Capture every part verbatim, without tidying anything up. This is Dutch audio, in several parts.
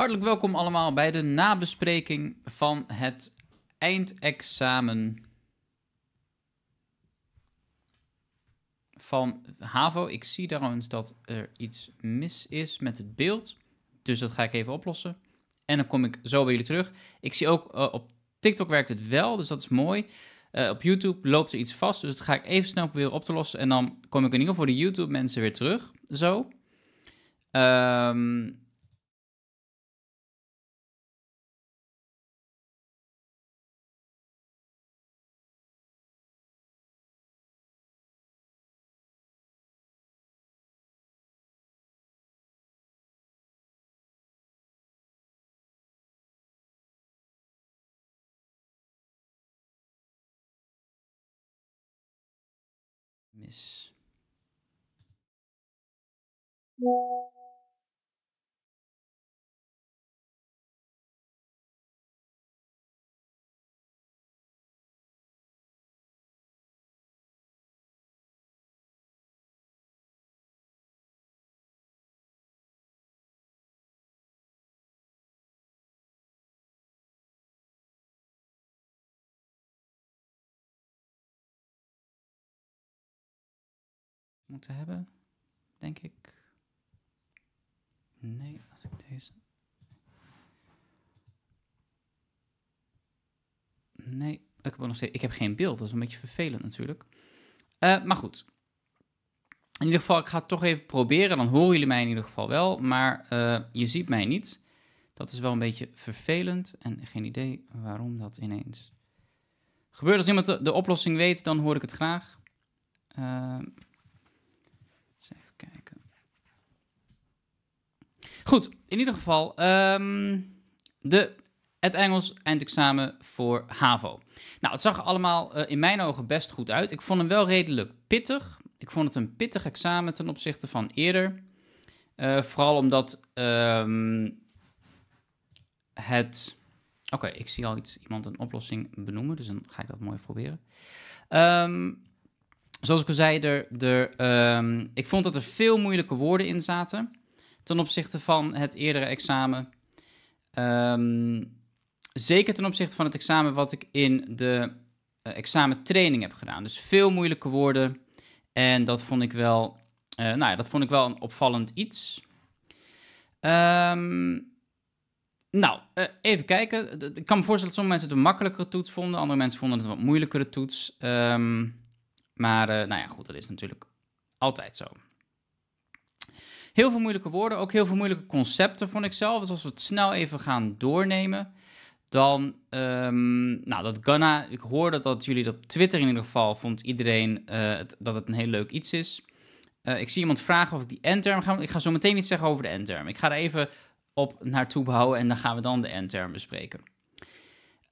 Hartelijk welkom allemaal bij de nabespreking van het eindexamen van HAVO. Ik zie daarom dat er iets mis is met het beeld, dus dat ga ik even oplossen. En dan kom ik zo bij jullie terug. Ik zie ook uh, op TikTok werkt het wel, dus dat is mooi. Uh, op YouTube loopt er iets vast, dus dat ga ik even snel proberen op te lossen. En dan kom ik in ieder geval voor de YouTube mensen weer terug, zo. Ehm... Um... Mis. Moeten hebben, denk ik. Nee, als ik deze... Nee, ik heb, nog steeds, ik heb geen beeld. Dat is een beetje vervelend natuurlijk. Uh, maar goed. In ieder geval, ik ga het toch even proberen. Dan horen jullie mij in ieder geval wel. Maar uh, je ziet mij niet. Dat is wel een beetje vervelend. En geen idee waarom dat ineens gebeurt. Als iemand de, de oplossing weet, dan hoor ik het graag. Uh, Goed, in ieder geval um, de, het Engels eindexamen voor HAVO. Nou, het zag er allemaal uh, in mijn ogen best goed uit. Ik vond hem wel redelijk pittig. Ik vond het een pittig examen ten opzichte van eerder. Uh, vooral omdat um, het... Oké, okay, ik zie al iets, iemand een oplossing benoemen, dus dan ga ik dat mooi proberen. Um, zoals ik al zei, er, er, um, ik vond dat er veel moeilijke woorden in zaten ten opzichte van het eerdere examen. Um, zeker ten opzichte van het examen wat ik in de uh, examentraining heb gedaan. Dus veel moeilijke woorden. En dat vond ik wel, uh, nou ja, dat vond ik wel een opvallend iets. Um, nou, uh, even kijken. Ik kan me voorstellen dat sommige mensen het een makkelijkere toets vonden. Andere mensen vonden het een wat moeilijkere toets. Um, maar uh, nou ja, goed, dat is natuurlijk altijd zo. Heel veel moeilijke woorden, ook heel veel moeilijke concepten vond ik zelf. Dus als we het snel even gaan doornemen, dan... Um, nou, dat Gunna, ik hoorde dat jullie dat op Twitter in ieder geval, vond iedereen uh, het, dat het een heel leuk iets is. Uh, ik zie iemand vragen of ik die N-term ga... Ik ga zo meteen iets zeggen over de N-term. Ik ga er even op naartoe bouwen en dan gaan we dan de N-term bespreken.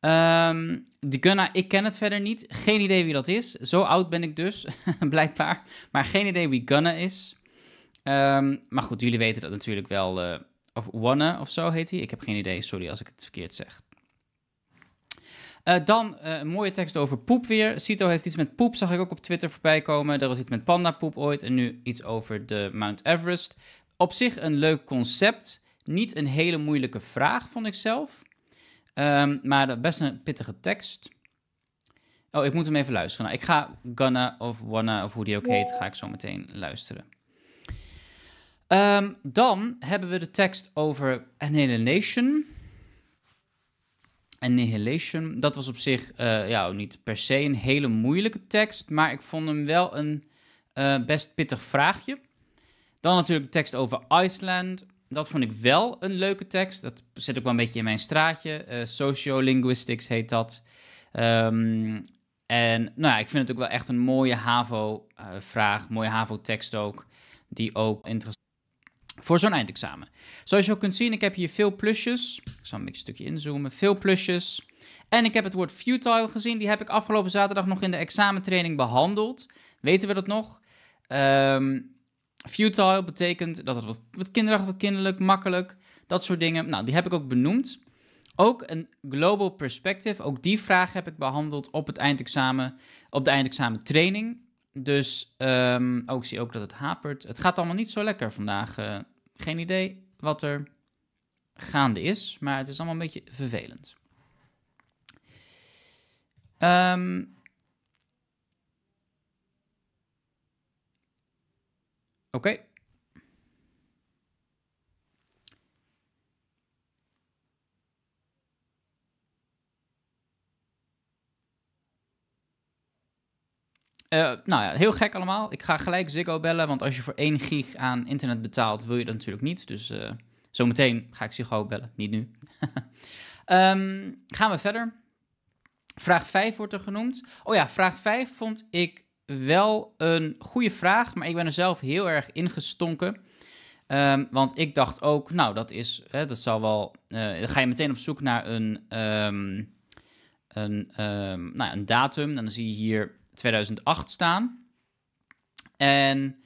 Um, die Gunna, ik ken het verder niet. Geen idee wie dat is. Zo oud ben ik dus, blijkbaar. Maar geen idee wie Gunna is. Um, maar goed, jullie weten dat natuurlijk wel, uh, of Wanna of zo heet hij. Ik heb geen idee, sorry als ik het verkeerd zeg. Uh, dan uh, een mooie tekst over poep weer. CITO heeft iets met poep, zag ik ook op Twitter voorbij komen. Er was iets met pandapoep ooit en nu iets over de Mount Everest. Op zich een leuk concept. Niet een hele moeilijke vraag, vond ik zelf. Um, maar best een pittige tekst. Oh, ik moet hem even luisteren. Nou, ik ga Gunna of Wanna of hoe die ook heet, ga ik zo meteen luisteren. Um, dan hebben we de tekst over Annihilation. Annihilation, dat was op zich uh, ja, niet per se een hele moeilijke tekst, maar ik vond hem wel een uh, best pittig vraagje. Dan natuurlijk de tekst over Iceland. Dat vond ik wel een leuke tekst. Dat zit ook wel een beetje in mijn straatje. Uh, sociolinguistics heet dat. Um, en nou ja, ik vind het ook wel echt een mooie HAVO-vraag, uh, mooie HAVO-tekst ook, die ook interessant voor zo'n eindexamen. Zoals je ook kunt zien, ik heb hier veel plusjes. Ik zal een beetje een stukje inzoomen. Veel plusjes. En ik heb het woord futile gezien. Die heb ik afgelopen zaterdag nog in de examentraining behandeld. Weten we dat nog? Um, futile betekent dat het wat, wat kinderachtig, wat kinderlijk, makkelijk. Dat soort dingen. Nou, die heb ik ook benoemd. Ook een global perspective. Ook die vraag heb ik behandeld op het eindexamen, op de eindexamentraining. Dus, um, oh, ik zie ook dat het hapert. Het gaat allemaal niet zo lekker vandaag. Uh, geen idee wat er gaande is. Maar het is allemaal een beetje vervelend. Um, Oké. Okay. Uh, nou ja, heel gek allemaal. Ik ga gelijk Ziggo bellen, want als je voor één gig aan internet betaalt, wil je dat natuurlijk niet. Dus uh, zometeen ga ik Ziggo bellen, niet nu. um, gaan we verder. Vraag vijf wordt er genoemd. Oh ja, vraag vijf vond ik wel een goede vraag, maar ik ben er zelf heel erg ingestonken. Um, want ik dacht ook, nou dat is, hè, dat zal wel, uh, dan ga je meteen op zoek naar een, um, een, um, nou, een datum. En dan zie je hier tweeduizend acht staan. En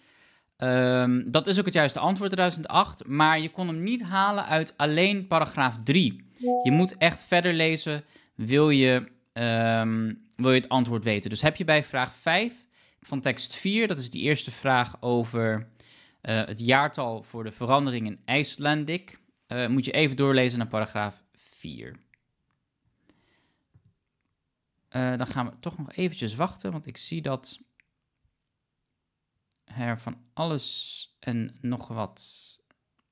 um, dat is ook het juiste antwoord, tweeduizend acht. Maar je kon hem niet halen uit alleen paragraaf drie. Je moet echt verder lezen, wil je, um, wil je het antwoord weten. Dus heb je bij vraag vijf van tekst vier, dat is die eerste vraag over uh, het jaartal voor de verandering in IJslandic, uh, moet je even doorlezen naar paragraaf vier. Uh, dan gaan we toch nog eventjes wachten, want ik zie dat er van alles en nog wat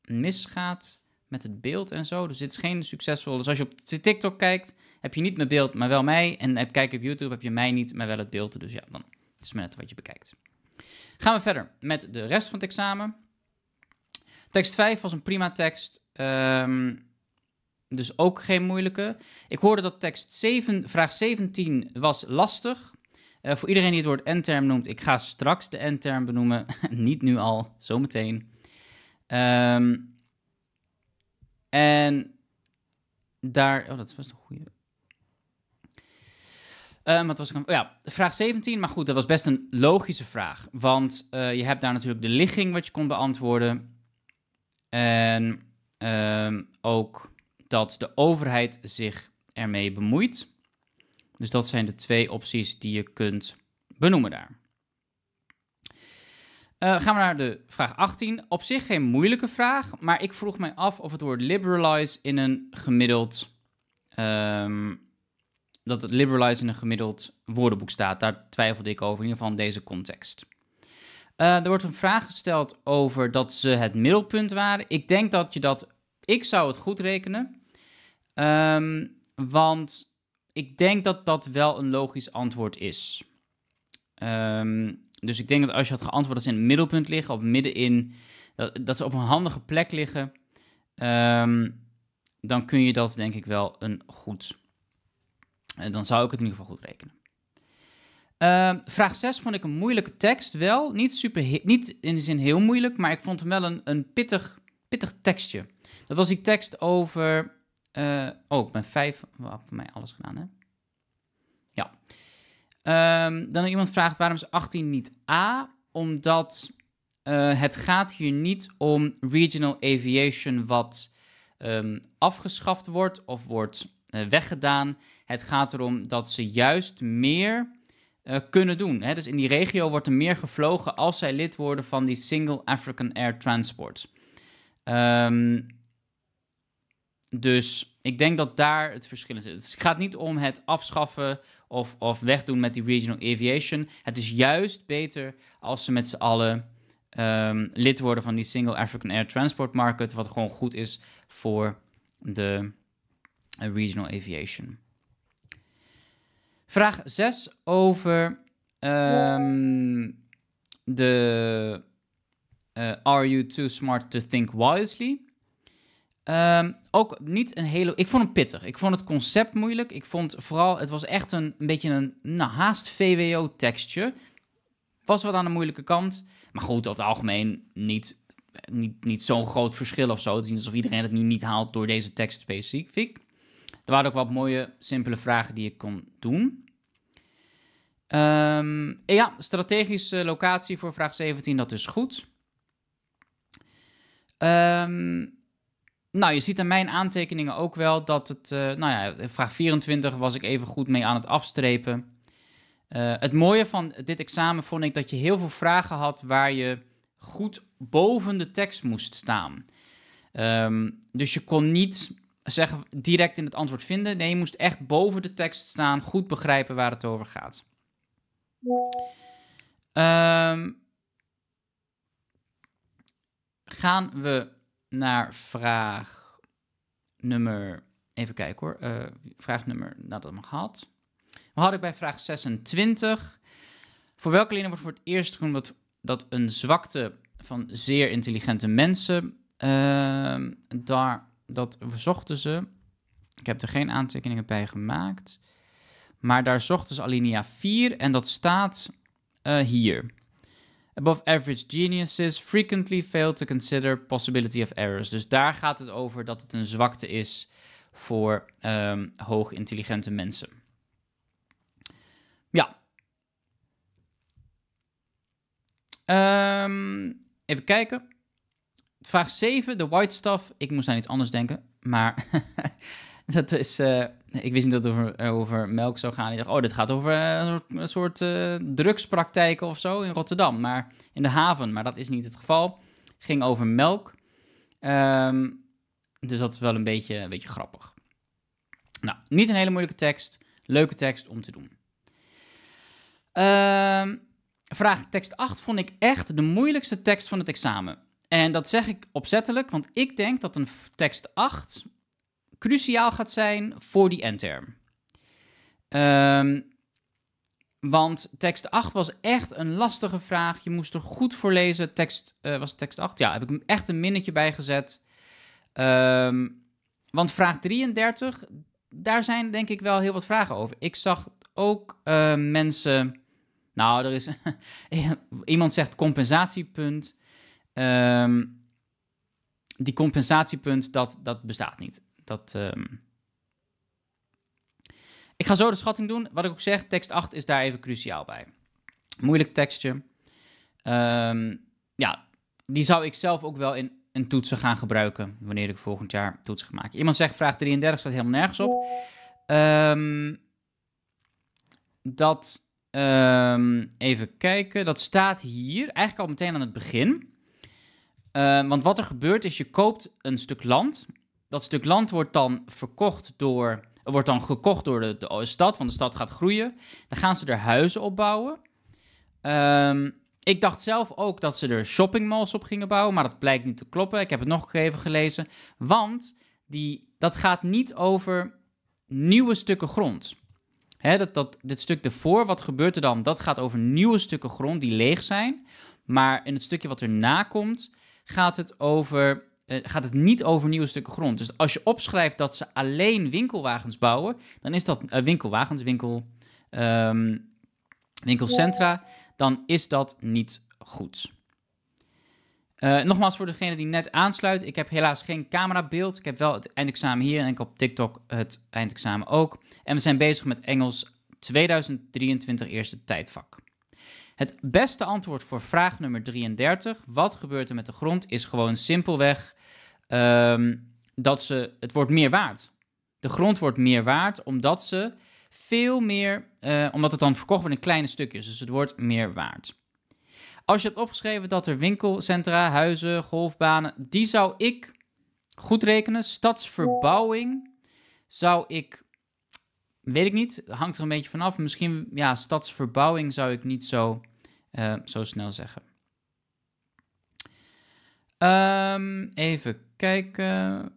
misgaat met het beeld en zo. Dus dit is geen succesvol. Dus als je op TikTok kijkt, heb je niet mijn beeld, maar wel mij. En heb, kijk op YouTube, heb je mij niet, maar wel het beeld. Dus ja, dan is het maar net wat je bekijkt. Gaan we verder met de rest van het examen. Tekst vijf was een prima tekst. Um, Dus ook geen moeilijke. Ik hoorde dat tekst zeven, vraag zeventien was lastig. Uh, voor iedereen die het woord N-term noemt, ik ga straks de N-term benoemen. Niet nu al, zometeen. Um, en daar... Oh, dat was een goede... Um, wat was ik aan... oh, ja, vraag zeventien, maar goed, dat was best een logische vraag. Want uh, je hebt daar natuurlijk de ligging wat je kon beantwoorden. En um, ook... dat de overheid zich ermee bemoeit. Dus dat zijn de twee opties die je kunt benoemen daar. Uh, gaan we naar de vraag achttien. Op zich geen moeilijke vraag, maar ik vroeg mij af of het woord liberalize in een gemiddeld... Um, dat het liberalize in een gemiddeld woordenboek staat. Daar twijfelde ik over, in ieder geval in deze context. Uh, er wordt een vraag gesteld over dat ze het middelpunt waren. Ik denk dat je dat... Ik zou het goed rekenen. Um, want ik denk dat dat wel een logisch antwoord is. Um, dus ik denk dat als je had geantwoord dat ze in het middelpunt liggen, of middenin, dat, dat ze op een handige plek liggen, um, dan kun je dat denk ik wel een goed... En dan zou ik het in ieder geval goed rekenen. Uh, vraag zes vond ik een moeilijke tekst wel. Niet, super, niet in de zin heel moeilijk, maar ik vond hem wel een, een pittig, pittig tekstje. Dat was die tekst over... Uh, oh, ik ben vijf... Wat voor mij alles gedaan, hè? Ja. Um, dan iemand vraagt waarom is achttien niet A? Omdat uh, het gaat hier niet om regional aviation wat um, afgeschaft wordt of wordt uh, weggedaan. Het gaat erom dat ze juist meer uh, kunnen doen. Hè? Dus in die regio wordt er meer gevlogen als zij lid worden van die Single African Air Transport. Um, Dus ik denk dat daar het verschil in zit. Dus het gaat niet om het afschaffen of, of wegdoen met die regional aviation. Het is juist beter als ze met z'n allen um, lid worden van die Single African Air Transport Market, wat gewoon goed is voor de uh, regional aviation. Vraag zes over um, de uh, Are you too smart to think wisely? Um, ook niet een hele... Ik vond hem pittig. Ik vond het concept moeilijk. Ik vond vooral... Het was echt een, een beetje een nou, haast V W O-tekstje. Was wat aan de moeilijke kant. Maar goed, over het algemeen niet, niet, niet zo'n groot verschil of zo. Het is niet alsof iedereen het nu niet haalt door deze tekst specifiek. Er waren ook wat mooie, simpele vragen die je kon doen. Um, ja, strategische locatie voor vraag zeventien. Dat is goed. Ehm... Um, Nou, je ziet aan mijn aantekeningen ook wel dat het... Uh, nou ja, vraag vierentwintig was ik even goed mee aan het afstrepen. Uh, het mooie van dit examen vond ik dat je heel veel vragen had waar je goed boven de tekst moest staan. Um, dus je kon niet zeggen, direct in het antwoord vinden. Nee, je moest echt boven de tekst staan, goed begrijpen waar het over gaat. Um, gaan we naar vraag nummer... Even kijken hoor. Uh, vraag nummer... Nou, dat mag gehad. We hadden bij vraag zesentwintig. Voor welke leerling wordt voor het eerst genoemd dat een zwakte van zeer intelligente mensen... Uh, daar, dat zochten ze... Ik heb er geen aantekeningen bij gemaakt. Maar daar zochten ze alinea vier en dat staat uh, hier. Above average geniuses frequently fail to consider possibility of errors. Dus daar gaat het over dat het een zwakte is voor um, hoog intelligente mensen. Ja. Um, even kijken. Vraag zeven, de white stuff. Ik moest aan iets anders denken, maar dat is... Uh, ik wist niet dat het over, over melk zou gaan. Ik dacht, oh, dit gaat over uh, een soort uh, drugspraktijken of zo in Rotterdam, maar in de haven. Maar dat is niet het geval. Ging over melk. Um, dus dat is wel een beetje, een beetje grappig. Nou, niet een hele moeilijke tekst. Leuke tekst om te doen. Um, vraag tekst acht vond ik echt de moeilijkste tekst van het examen. En dat zeg ik opzettelijk, want ik denk dat een tekst acht cruciaal gaat zijn voor die N-term. Um, want tekst acht was echt een lastige vraag. Je moest er goed voor lezen. Tekst, uh, was het tekst acht? Ja, heb ik echt een minnetje bij gezet. Um, want vraag drieëndertig, daar zijn denk ik wel heel wat vragen over. Ik zag ook uh, mensen... Nou, er is... iemand zegt compensatiepunt... Um, die compensatiepunt, dat, dat bestaat niet. Dat, um... Ik ga zo de schatting doen. Wat ik ook zeg, tekst acht is daar even cruciaal bij. Moeilijk tekstje. Um, ja, die zou ik zelf ook wel in, in toetsen gaan gebruiken, wanneer ik volgend jaar toetsen ga maken. Iemand zegt, vraag drieëndertig staat helemaal nergens op. Um, dat, um, even kijken, dat staat hier, eigenlijk al meteen aan het begin... Uh, want wat er gebeurt is, je koopt een stuk land. Dat stuk land wordt dan, verkocht door, wordt dan gekocht door de, de stad, want de stad gaat groeien. Dan gaan ze er huizen op bouwen. Um, ik dacht zelf ook dat ze er shoppingmalls op gingen bouwen, maar dat blijkt niet te kloppen. Ik heb het nog even gelezen. Want die, dat gaat niet over nieuwe stukken grond. Hè, dat, dat, dit stuk ervoor, wat gebeurt er dan? Dat gaat over nieuwe stukken grond die leeg zijn. Maar in het stukje wat erna komt... Gaat het, over, uh, gaat het niet over nieuwe stukken grond. Dus als je opschrijft dat ze alleen winkelwagens bouwen, dan is dat uh, winkelwagens, winkel, um, winkelcentra, dan is dat niet goed. Uh, nogmaals voor degene die net aansluit, ik heb helaas geen camerabeeld. Ik heb wel het eindexamen hier en ik op TikTok het eindexamen ook. En we zijn bezig met Engels tweeduizend drieëntwintig eerste tijdvak. Het beste antwoord voor vraag nummer drieëndertig, wat gebeurt er met de grond, is gewoon simpelweg um, dat ze, het wordt meer waard. De grond wordt meer waard omdat ze veel meer, uh, omdat het dan verkocht wordt in kleine stukjes, dus het wordt meer waard. Als je hebt opgeschreven dat er winkelcentra, huizen, golfbanen, die zou ik goed rekenen. Stadsverbouwing zou ik... Weet ik niet, hangt er een beetje vanaf. Misschien, ja, stadsverbouwing zou ik niet zo, uh, zo snel zeggen. Um, even kijken.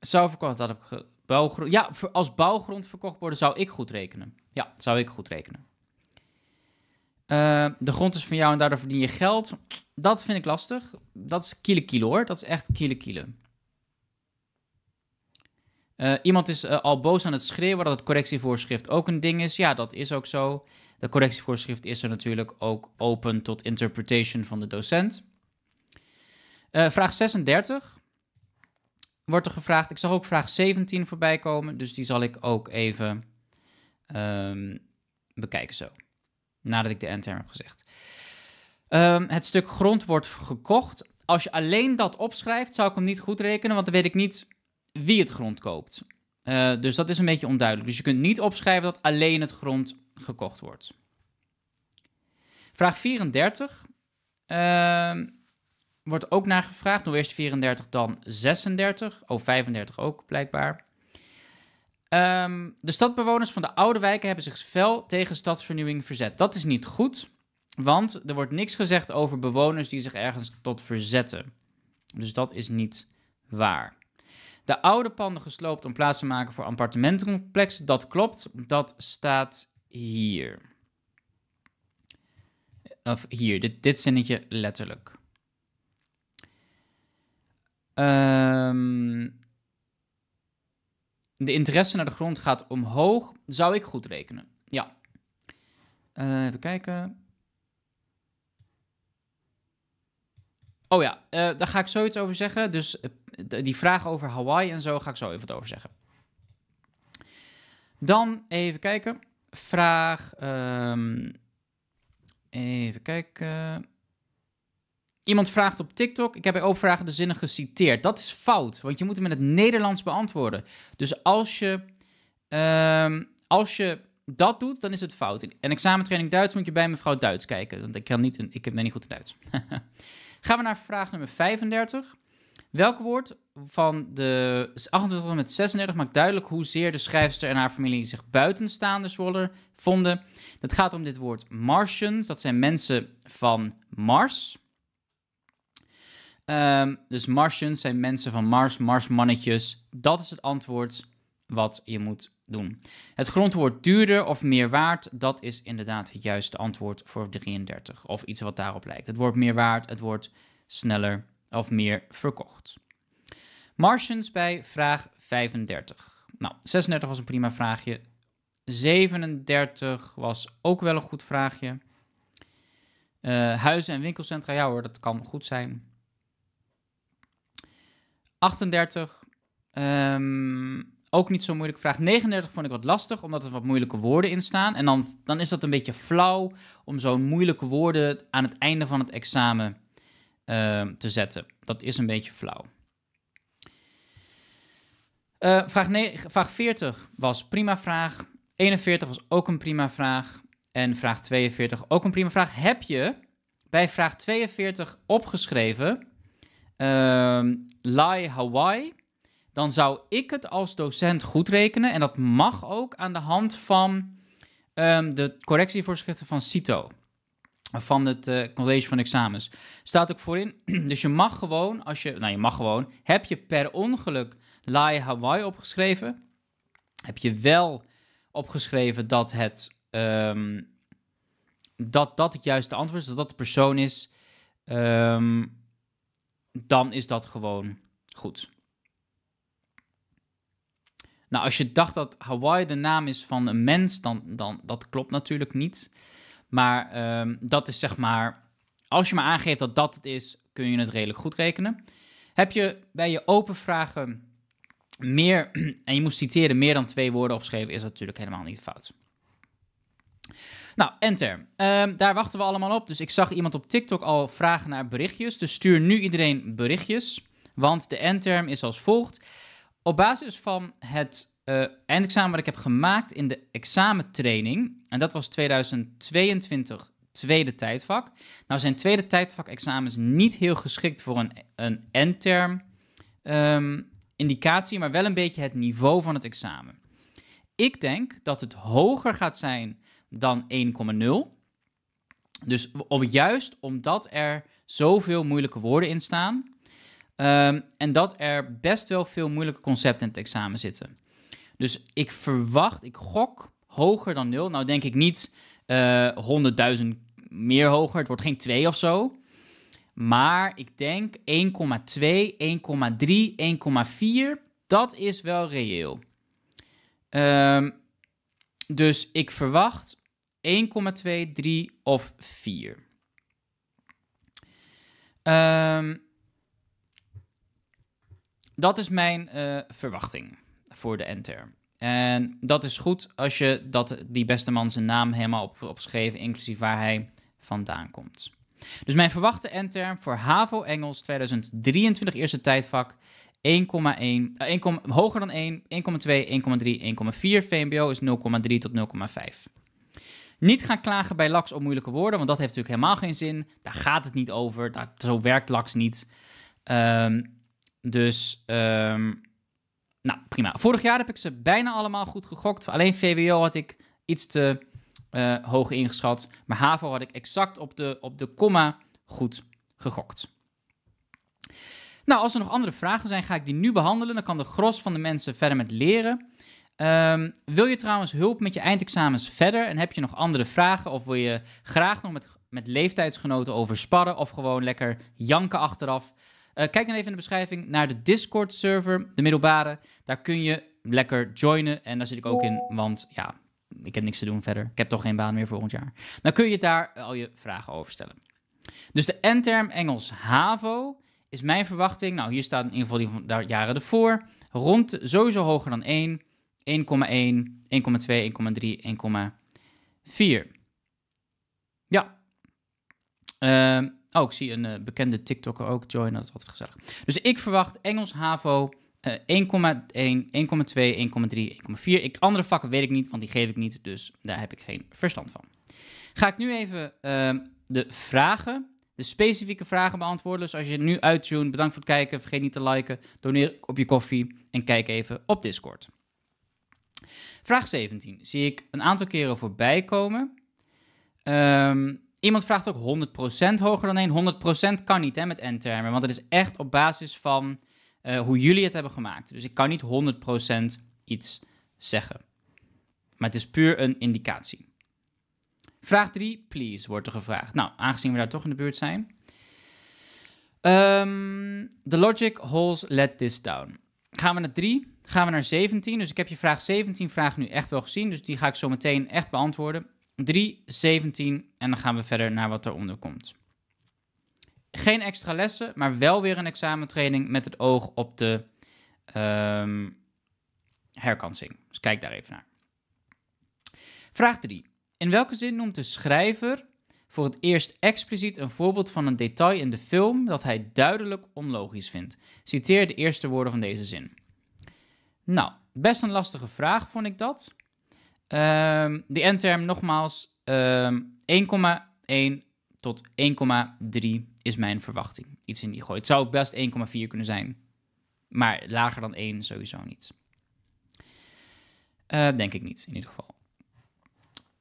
Zou verkocht, dat heb ik bouwgrond. Ja, als bouwgrond verkocht worden zou ik goed rekenen. Ja, zou ik goed rekenen. Uh, de grond is van jou en daardoor verdien je geld. Dat vind ik lastig. Dat is kiele kiele hoor, dat is echt kiele kiele. Uh, iemand is uh, al boos aan het schreeuwen dat het correctievoorschrift ook een ding is. Ja, dat is ook zo. De correctievoorschrift is er natuurlijk ook open tot interpretation van de docent. Uh, vraag zesendertig. Wordt er gevraagd. Ik zag ook vraag zeventien voorbij komen. Dus die zal ik ook even um, bekijken zo. Nadat ik de N-term heb gezegd. Um, het stuk grond wordt gekocht. Als je alleen dat opschrijft, zou ik hem niet goed rekenen. Want dan weet ik niet... wie het grond koopt. Uh, dus dat is een beetje onduidelijk. Dus je kunt niet opschrijven dat alleen het grond gekocht wordt. Vraag vierendertig. Uh, wordt ook naar gevraagd. Nou, eerst vierendertig, dan zesendertig. Oh, vijfendertig ook, blijkbaar. Um, de stadsbewoners van de oude wijken hebben zich fel tegen stadsvernieuwing verzet. Dat is niet goed, want er wordt niks gezegd over bewoners die zich ergens tot verzetten. Dus dat is niet waar. De oude panden gesloopt om plaats te maken voor appartementencomplexen. Dat klopt, dat staat hier. Of hier, dit, dit zinnetje letterlijk. Um, de interesse naar de grond gaat omhoog. Zou ik goed rekenen? Ja. Uh, even kijken. Oh ja, uh, daar ga ik zoiets over zeggen. Dus uh, die vraag over Hawaï en zo ga ik zo even wat over zeggen. Dan even kijken. Vraag... Um, even kijken... Iemand vraagt op TikTok, ik heb bij openvragen de zinnen geciteerd. Dat is fout, want je moet hem met het Nederlands beantwoorden. Dus als je, um, als je dat doet, dan is het fout. In examentraining Duits moet je bij mevrouw Duits kijken. Want ik, kan niet in, ik ben niet goed in Duits. Gaan we naar vraag nummer vijfendertig. Welk woord van de achtentwintig tot met zesendertig maakt duidelijk hoezeer de schrijfster en haar familie zich buitenstaanders vonden? Dat gaat om dit woord Martians. Dat zijn mensen van Mars. Um, dus Martians zijn mensen van Mars, Marsmannetjes. Dat is het antwoord wat je moet doen. Het grondwoord duurder of meer waard, dat is inderdaad het juiste antwoord voor drieëndertig. Of iets wat daarop lijkt. Het woord meer waard, het woord sneller of meer verkocht. Martians bij vraag vijfendertig. Nou, zesendertig was een prima vraagje. zevenendertig was ook wel een goed vraagje. Uh, huizen en winkelcentra, ja hoor, dat kan goed zijn. achtendertig, um, ook niet zo'n moeilijke vraag. negenendertig vond ik wat lastig, omdat er wat moeilijke woorden in staan. En dan, dan is dat een beetje flauw om zo'n moeilijke woorden aan het einde van het examen uh, te zetten. Dat is een beetje flauw. Uh, vraag, vraag veertig was prima vraag. eenenveertig was ook een prima vraag. En vraag tweeënveertig ook een prima vraag. Heb je bij vraag tweeënveertig opgeschreven... Um, Lai Hawaii, dan zou ik het als docent goed rekenen. En dat mag ook aan de hand van um, de correctievoorschriften van CITO. Van het uh, college van examens. Staat ook voorin. Dus je mag gewoon, als je, nou je mag gewoon, heb je per ongeluk Lai Hawaii opgeschreven? Heb je wel opgeschreven dat het, um, dat, dat het juiste antwoord is, dat dat de persoon is... Um, dan is dat gewoon goed. Nou, als je dacht dat Hawaii de naam is van een mens, dan, dan dat klopt natuurlijk niet. Maar um, dat is zeg maar, als je maar aangeeft dat dat het is, kun je het redelijk goed rekenen. Heb je bij je open vragen meer, en je moest citeren, meer dan twee woorden opgeschreven, is dat natuurlijk helemaal niet fout. Nou, N-term. Um, daar wachten we allemaal op. Dus ik zag iemand op TikTok al vragen naar berichtjes. Dus stuur nu iedereen berichtjes. Want de N-term is als volgt. Op basis van het uh, eindexamen wat ik heb gemaakt in de examentraining. En dat was tweeduizend tweeëntwintig, tweede tijdvak. Nou zijn tweede tijdvak examens niet heel geschikt voor een, een N-term um, indicatie. Maar wel een beetje het niveau van het examen. Ik denk dat het hoger gaat zijn... dan één komma nul. Dus om, juist omdat er zoveel moeilijke woorden in staan... Um, en dat er best wel veel moeilijke concepten in het examen zitten. Dus ik verwacht, ik gok, hoger dan nul. Nou denk ik niet uh, honderdduizend meer hoger, het wordt geen twee of zo. Maar ik denk één komma twee, één komma drie, één komma vier, dat is wel reëel. Um, dus ik verwacht... één komma twee, drie of vier. Um, dat is mijn uh, verwachting voor de N-term. En dat is goed als je dat, die beste man zijn naam helemaal op, opschreef, inclusief waar hij vandaan komt. Dus mijn verwachte N-term voor HAVO Engels tweeduizend drieëntwintig, eerste tijdvak... één komma één, één, hoger dan één, één komma twee, één komma drie, één komma vier. V M B O is nul komma drie tot nul komma vijf. Niet gaan klagen bij Laks op moeilijke woorden, want dat heeft natuurlijk helemaal geen zin. Daar gaat het niet over. Daar, zo werkt Laks niet. Um, dus, um, nou, prima. Vorig jaar heb ik ze bijna allemaal goed gegokt. Alleen V W O had ik iets te uh, hoog ingeschat. Maar HAVO had ik exact op de, op de komma goed gegokt. Nou, als er nog andere vragen zijn, ga ik die nu behandelen. Dan kan de gros van de mensen verder met leren. Um, wil je trouwens hulp met je eindexamens verder en heb je nog andere vragen of wil je graag nog met, met leeftijdsgenoten over sparren of gewoon lekker janken achteraf? Uh, kijk dan even in de beschrijving naar de Discord server, de middelbare. Daar kun je lekker joinen en daar zit ik ook in, want ja, ik heb niks te doen verder. Ik heb toch geen baan meer volgend jaar. Dan kun je daar al je vragen over stellen. Dus de N-term Engels HAVO is mijn verwachting, nou hier staat in ieder geval die van de jaren ervoor, rond sowieso hoger dan één. één komma één, één komma twee, één komma drie, één komma vier. Ja. Uh, oh, ik zie een uh, bekende TikToker ook joinen. Dat is altijd gezellig. Dus ik verwacht Engels HAVO één komma één, één komma twee, één komma drie, één komma vier. Ik, andere vakken weet ik niet, want die geef ik niet. Dus daar heb ik geen verstand van. Ga ik nu even uh, de vragen, de specifieke vragen beantwoorden. Dus als je nu uittune, bedankt voor het kijken. Vergeet niet te liken. Doneer op je koffie. En kijk even op Discord. Vraag zeventien zie ik een aantal keren voorbij komen. Um, iemand vraagt ook honderd procent hoger dan één. honderd procent kan niet hè, met N-termen, want het is echt op basis van uh, hoe jullie het hebben gemaakt. Dus ik kan niet honderd procent iets zeggen. Maar het is puur een indicatie. Vraag drie, please, wordt er gevraagd. Nou, aangezien we daar toch in de buurt zijn. Um, the logic holds let this down. Gaan we naar drie. Gaan we naar zeventien. Dus ik heb je vraag zeventien vraag nu echt wel gezien. Dus die ga ik zo meteen echt beantwoorden. drie, zeventien. En dan gaan we verder naar wat eronder komt. Geen extra lessen, maar wel weer een examentraining met het oog op de um, herkansing. Dus kijk daar even naar. Vraag drie. In welke zin noemt de schrijver voor het eerst expliciet een voorbeeld van een detail in de film dat hij duidelijk onlogisch vindt? Citeer de eerste woorden van deze zin. Nou, best een lastige vraag vond ik dat. Um, de N-term nogmaals, um, één komma één tot één komma drie is mijn verwachting. Iets in die gooi. Het zou ook best één komma vier kunnen zijn. Maar lager dan één sowieso niet. Uh, denk ik niet, in ieder geval.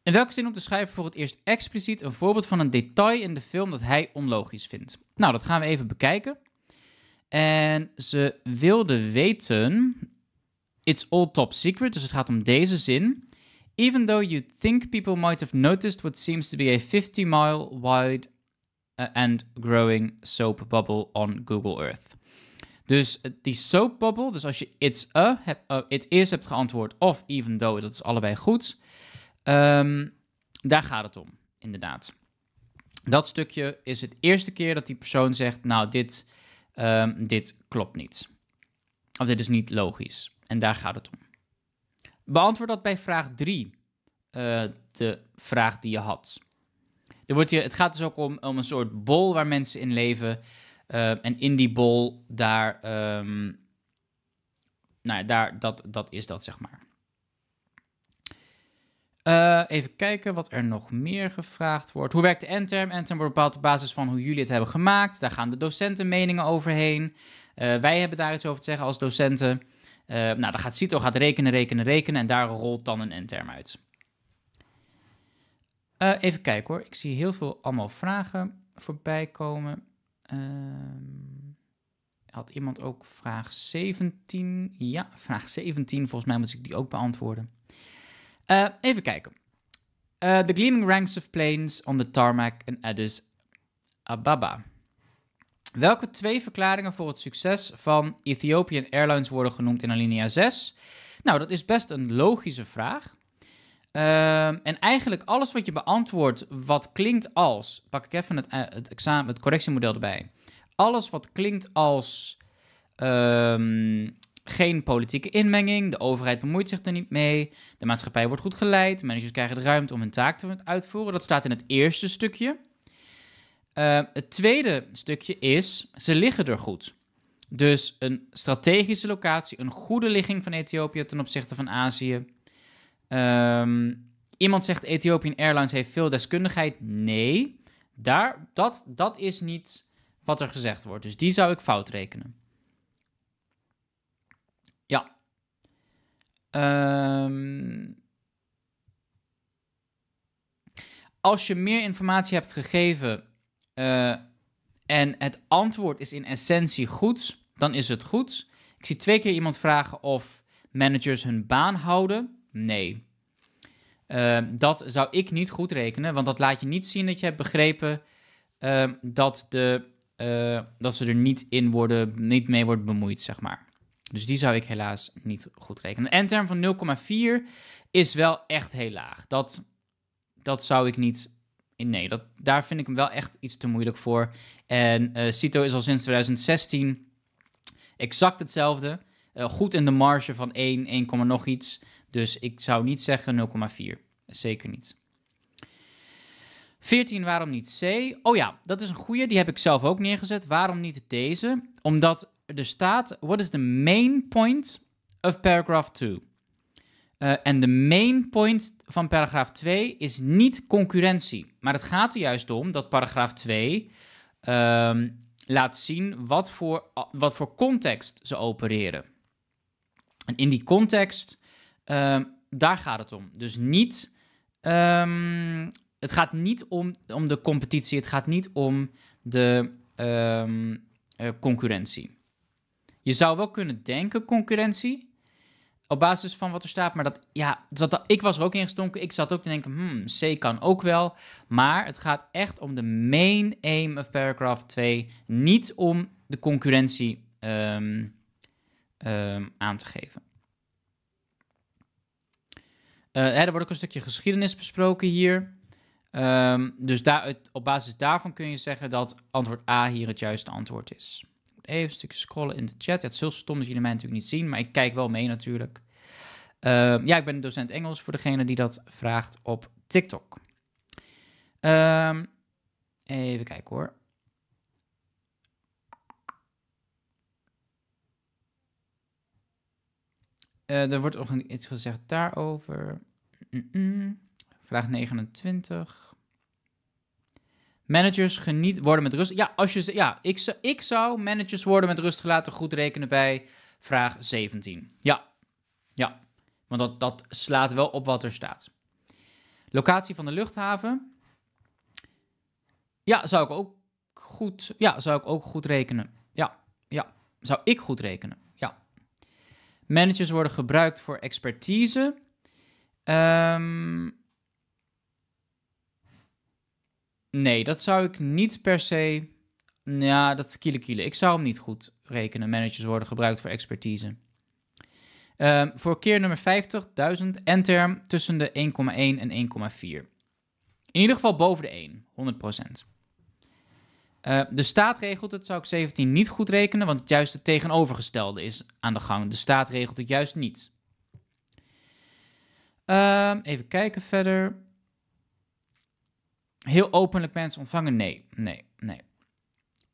In welke zin om te schrijven voor het eerst expliciet een voorbeeld van een detail in de film dat hij onlogisch vindt? Nou, dat gaan we even bekijken. En ze wilde weten... It's all top secret, dus het gaat om deze zin. Even though you think people might have noticed what seems to be a fifty mile wide and growing soap bubble on Google Earth. Dus die soap bubble, dus als je it's a, heb, uh, it is hebt geantwoord of even though, dat is allebei goed. Um, daar gaat het om, inderdaad. Dat stukje is het eerste keer dat die persoon zegt, nou dit, um, dit klopt niet. Of dit is niet logisch. En daar gaat het om. Beantwoord dat bij vraag drie. Uh, de vraag die je had. Er wordt je, het gaat dus ook om, om een soort bol waar mensen in leven. Uh, en in die bol, daar, um, nou ja, daar, dat, dat is dat, zeg maar. Uh, even kijken wat er nog meer gevraagd wordt. Hoe werkt de N-term? N-term wordt bepaald op basis van hoe jullie het hebben gemaakt. Daar gaan de docenten meningen overheen. Uh, wij hebben daar iets over te zeggen als docenten. Uh, nou, dan gaat CITO gaat rekenen, rekenen, rekenen en daar rolt dan een N-term uit. Uh, even kijken hoor, ik zie heel veel allemaal vragen voorbij komen. Uh, had iemand ook vraag zeventien? Ja, vraag zeventien, volgens mij moet ik die ook beantwoorden. Uh, even kijken. Uh, the gleaming ranks of planes on the tarmac in Addis Ababa. Welke twee verklaringen voor het succes van Ethiopian Airlines worden genoemd in alinea zes? Nou, dat is best een logische vraag. Uh, en eigenlijk alles wat je beantwoordt, wat klinkt als... Pak ik even het, het, examen, het correctiemodel erbij. Alles wat klinkt als um, geen politieke inmenging, de overheid bemoeit zich er niet mee, de maatschappij wordt goed geleid, managers krijgen de ruimte om hun taak te uitvoeren. Dat staat in het eerste stukje. Uh, het tweede stukje is, ze liggen er goed. Dus een strategische locatie, een goede ligging van Ethiopië ten opzichte van Azië. Um, Iemand zegt Ethiopian Airlines heeft veel deskundigheid. Nee, daar, dat, dat is niet wat er gezegd wordt. Dus die zou ik fout rekenen. Ja. Um, als je meer informatie hebt gegeven uh, en het antwoord is in essentie goed, dan is het goed. Ik zie twee keer iemand vragen of managers hun baan houden. Nee. Uh, dat zou ik niet goed rekenen, want dat laat je niet zien dat je hebt begrepen uh, dat, de, uh, dat ze er niet in worden, niet mee wordt bemoeid, zeg maar. Dus die zou ik helaas niet goed rekenen. Een N-term van nul komma vier is wel echt heel laag. Dat, dat zou ik niet... Nee, dat, daar vind ik hem wel echt iets te moeilijk voor. En uh, CITO is al sinds twintig zestien exact hetzelfde. Uh, goed in de marge van één, één, nog iets... Dus ik zou niet zeggen nul komma vier. Zeker niet. veertien, waarom niet C? Oh ja, dat is een goeie. Die heb ik zelf ook neergezet. Waarom niet deze? Omdat er staat... What is the main point of paragraph two? En uh, de main point van paragraaf twee is niet concurrentie. Maar het gaat er juist om dat paragraaf twee... Um, laat zien wat voor, wat voor context ze opereren. En in die context... Um, daar gaat het om. Dus niet... Um, het gaat niet om, om de competitie. Het gaat niet om de um, uh, concurrentie. Je zou wel kunnen denken concurrentie. Op basis van wat er staat. Maar dat, ja, dat, dat, ik was er ook ingestonken. Ik zat ook te denken, hmm, C kan ook wel. Maar het gaat echt om de main aim of paragraph twee. Niet om de concurrentie um, um, aan te geven. Uh, hè, er wordt ook een stukje geschiedenis besproken hier. Um, dus daar, op basis daarvan kun je zeggen dat antwoord A hier het juiste antwoord is. Even een stukje scrollen in de chat. Het is heel stom dat jullie mij natuurlijk niet zien, maar ik kijk wel mee natuurlijk. Uh, ja, ik ben docent Engels voor degene die dat vraagt op TikTok. Um, even kijken hoor. Uh, er wordt nog iets gezegd daarover. Mm-mm. Vraag negenentwintig. Managers geniet worden met rust. Ja, als je, ja ik, ik zou managers worden met rust gelaten goed rekenen bij vraag zeventien. Ja, ja. Want dat, dat slaat wel op wat er staat. Locatie van de luchthaven. Ja, zou ik ook goed, ja, zou ik ook goed rekenen. Ja, ja, zou ik goed rekenen. Managers worden gebruikt voor expertise. Um, nee, dat zou ik niet per se... Ja, dat is kiele kiele. Ik zou hem niet goed rekenen. Managers worden gebruikt voor expertise. Um, voor keer nummer vijftig duizend N-term tussen de één komma één en één komma vier. In ieder geval boven de één, honderd procent. Uh, de staat regelt het, zou ik zeventien niet goed rekenen, want juist het tegenovergestelde is aan de gang. De staat regelt het juist niet. Uh, even kijken verder. Heel openlijk mensen ontvangen? Nee, nee, nee.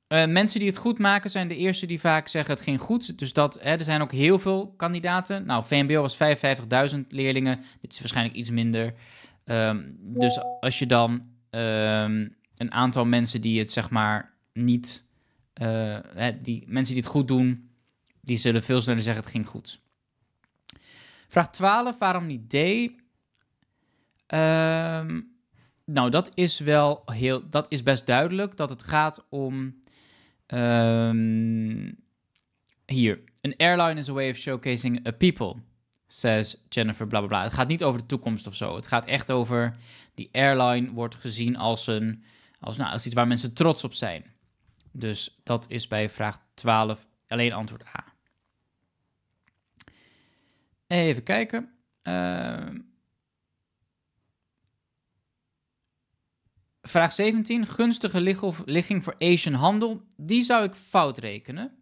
Uh, mensen die het goed maken zijn de eerste die vaak zeggen het ging goed. Dus dat, hè, er zijn ook heel veel kandidaten. Nou, V M B O was vijfenvijftigduizend leerlingen. Dit is waarschijnlijk iets minder. Um, dus als je dan... Um, een aantal mensen die het zeg maar niet... Uh, die, mensen die het goed doen, die zullen veel sneller zeggen het ging goed. Vraag twaalf, waarom niet D? Um, nou, dat is wel heel... Dat is best duidelijk dat het gaat om... Um, hier. An airline is a way of showcasing a people, says Jennifer bla bla bla. Het gaat niet over de toekomst of zo. Het gaat echt over... Die airline wordt gezien als een... Als, nou, als iets waar mensen trots op zijn. Dus dat is bij vraag twaalf alleen antwoord A. Even kijken. Uh, vraag zeventien. Gunstige lig of ligging voor Asian handel. Die zou ik fout rekenen.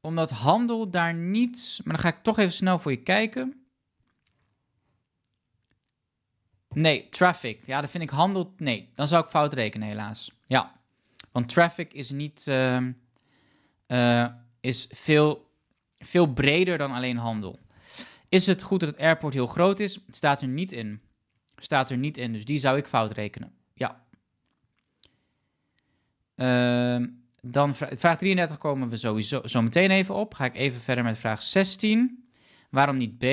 Omdat handel daar niet... Maar dan ga ik toch even snel voor je kijken... Nee, traffic. Ja, dat vind ik handel... Nee, dan zou ik fout rekenen helaas. Ja, want traffic is niet... Uh, uh, is veel, veel breder dan alleen handel. Is het goed dat het airport heel groot is? Het staat er niet in. Staat er niet in, dus die zou ik fout rekenen. Ja. Uh, dan vra vraag drieëndertig komen we sowieso zo meteen even op. Ga ik even verder met vraag zestien. Waarom niet B?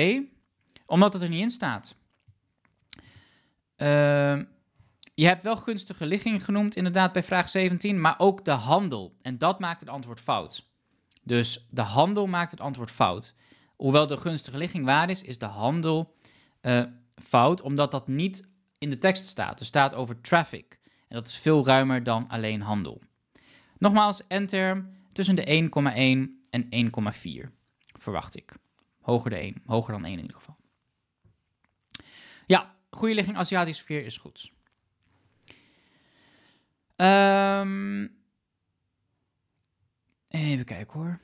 Omdat het er niet in staat. Uh, je hebt wel gunstige ligging genoemd, inderdaad, bij vraag zeventien, maar ook de handel. En dat maakt het antwoord fout. Dus de handel maakt het antwoord fout. Hoewel de gunstige ligging waar is, is de handel uh, fout, omdat dat niet in de tekst staat. Er staat over traffic. En dat is veel ruimer dan alleen handel. Nogmaals, N-term tussen de één komma één en één komma vier, verwacht ik. Hoger de één, hoger dan één in ieder geval. Ja, goede ligging Aziatisch verkeer is goed. Um, even kijken hoor.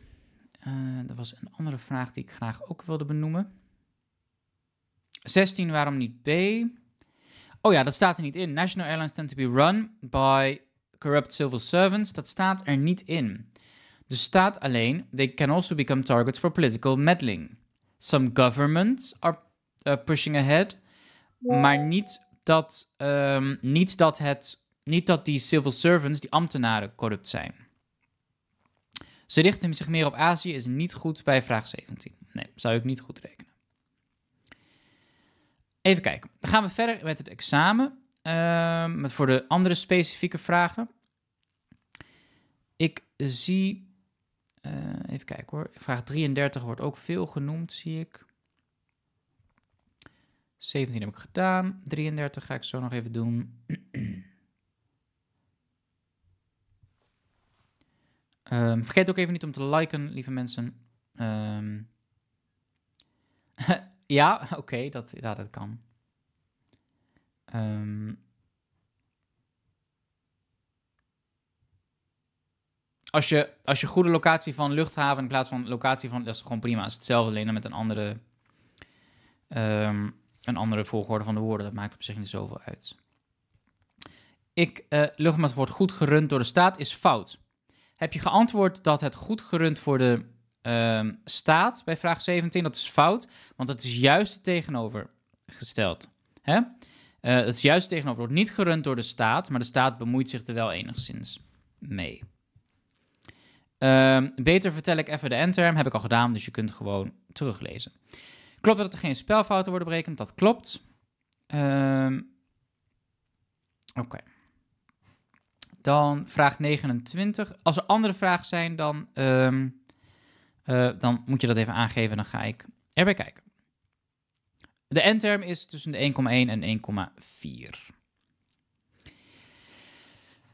Uh, er was een andere vraag die ik graag ook wilde benoemen. zestien, waarom niet B? Oh ja, dat staat er niet in. National Airlines tend to be run by corrupt civil servants. Dat staat er niet in. Dus staat alleen, they can also become targets for political meddling. Some governments are uh, pushing ahead. Maar niet dat, um, niet, dat het, niet dat die civil servants, die ambtenaren, corrupt zijn. Ze richten zich meer op Azië, is niet goed bij vraag zeventien. Nee, zou ik niet goed rekenen. Even kijken. Dan gaan we verder met het examen. Uh, met voor de andere specifieke vragen. Ik zie... Uh, even kijken hoor. Vraag drieëndertig wordt ook veel genoemd, zie ik. zeventien heb ik gedaan. drieëndertig ga ik zo nog even doen. Um, vergeet ook even niet om te liken, lieve mensen. Um... ja, oké, okay, dat, ja, dat kan. Um... Als, je, als je goede locatie van luchthaven in plaats van locatie van... Dat is gewoon prima, het is hetzelfde, alleen dan met een andere... Um, een andere volgorde van de woorden, dat maakt op zich niet zoveel uit. Ik, uh, luchtmaat wordt goed gerund door de staat, is fout. Heb je geantwoord dat het goed gerund voor de uh, staat bij vraag zeventien? Dat is fout, want dat is juist tegenovergesteld. Hè? Uh, het is juist tegenover, wordt niet gerund door de staat, maar de staat bemoeit zich er wel enigszins mee. Uh, beter vertel ik even de N-term, heb ik al gedaan, dus je kunt gewoon teruglezen. Klopt dat er geen spelfouten worden berekend? Dat klopt. Um, Oké. Okay. Dan vraag negenentwintig. Als er andere vragen zijn, dan, um, uh, dan moet je dat even aangeven. En dan ga ik erbij kijken. De N-term is tussen de één komma één en één komma vier.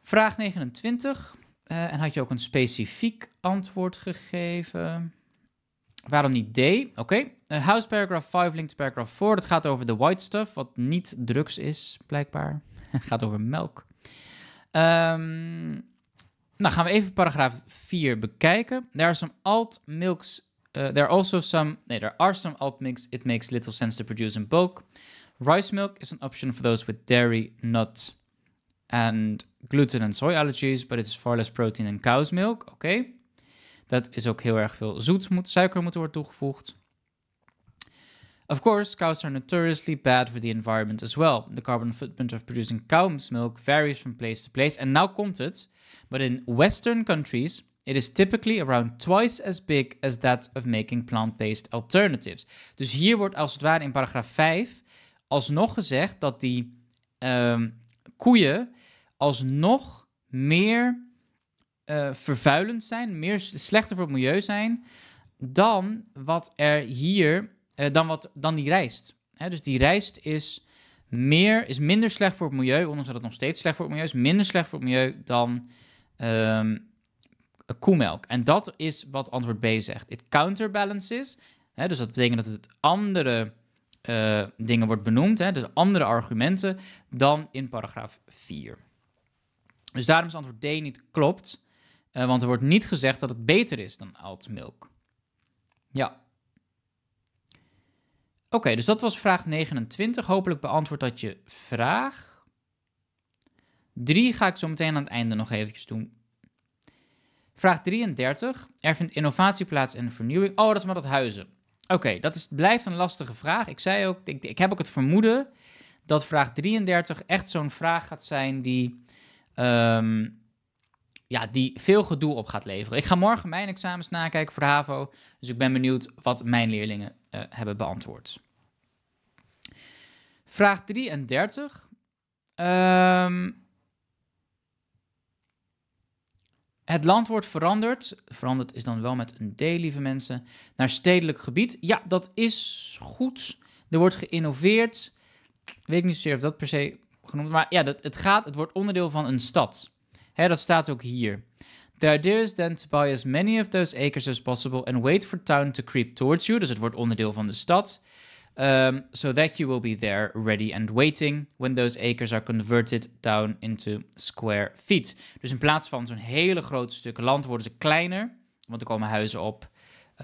Vraag negenentwintig. Uh, en had je ook een specifiek antwoord gegeven... Waarom niet D? Oké. Okay. Uh, house paragraph vijf linkt paragraph vier. Dat gaat over de white stuff, wat niet drugs is, blijkbaar. Het gaat over melk. Um, nou, gaan we even paragraaf vier bekijken. There are some alt milks... Uh, there are also some... Nee, there are some alt milks. It makes little sense to produce in bulk. Rice milk is an option for those with dairy, nut and gluten and soy allergies, but it's far less protein than cow's milk. Oké. Okay. Dat is ook heel erg veel zoet, moet, suiker moet worden toegevoegd. Of course, cows are notoriously bad for the environment as well. The carbon footprint of producing cow's milk varies from place to place. En nou komt het. But in Western countries, it is typically around twice as big as that of making plant-based alternatives. Dus hier wordt als het ware in paragraaf vijf alsnog gezegd dat die um, koeien alsnog meer... Uh, vervuilend zijn, meer slechter voor het milieu zijn dan wat er hier, uh, dan, wat, dan die rijst. Hè, dus die rijst is, meer, is minder slecht voor het milieu, ondanks dat het nog steeds slecht voor het milieu is, minder slecht voor het milieu dan um, koemelk. En dat is wat antwoord B zegt. It counterbalances, hè, dus dat betekent dat het andere uh, dingen wordt benoemd, hè, dus andere argumenten dan in paragraaf vier. Dus daarom is antwoord D niet klopt. Uh, want er wordt niet gezegd dat het beter is dan alt milk. Ja. Oké, okay, dus dat was vraag negenentwintig. Hopelijk beantwoordt dat je vraag. drie ga ik zo meteen aan het einde nog eventjes doen. Vraag drieëndertig. Er vindt innovatie plaats en vernieuwing. Oh, dat is maar dat huizen. Oké, okay, dat is, blijft een lastige vraag. Ik zei ook, ik, ik heb ook het vermoeden dat vraag drieëndertig echt zo'n vraag gaat zijn die, um, ja, die veel gedoe op gaat leveren. Ik ga morgen mijn examens nakijken voor de HAVO, dus ik ben benieuwd wat mijn leerlingen uh, hebben beantwoord. Vraag drieëndertig. Um, het land wordt veranderd. Veranderd is dan wel met een D, lieve mensen. Naar stedelijk gebied. Ja, dat is goed. Er wordt geïnnoveerd. Weet ik niet zozeer of dat per se genoemd is. Maar ja, dat, het, gaat, het wordt onderdeel van een stad. Hè, dat staat ook hier. The idea is then to buy as many of those acres as possible and wait for town to creep towards you. Dus het wordt onderdeel van de stad. Um, so that you will be there ready and waiting when those acres are converted down into square feet. Dus in plaats van zo'n hele grote stukken land worden ze kleiner, want er komen huizen op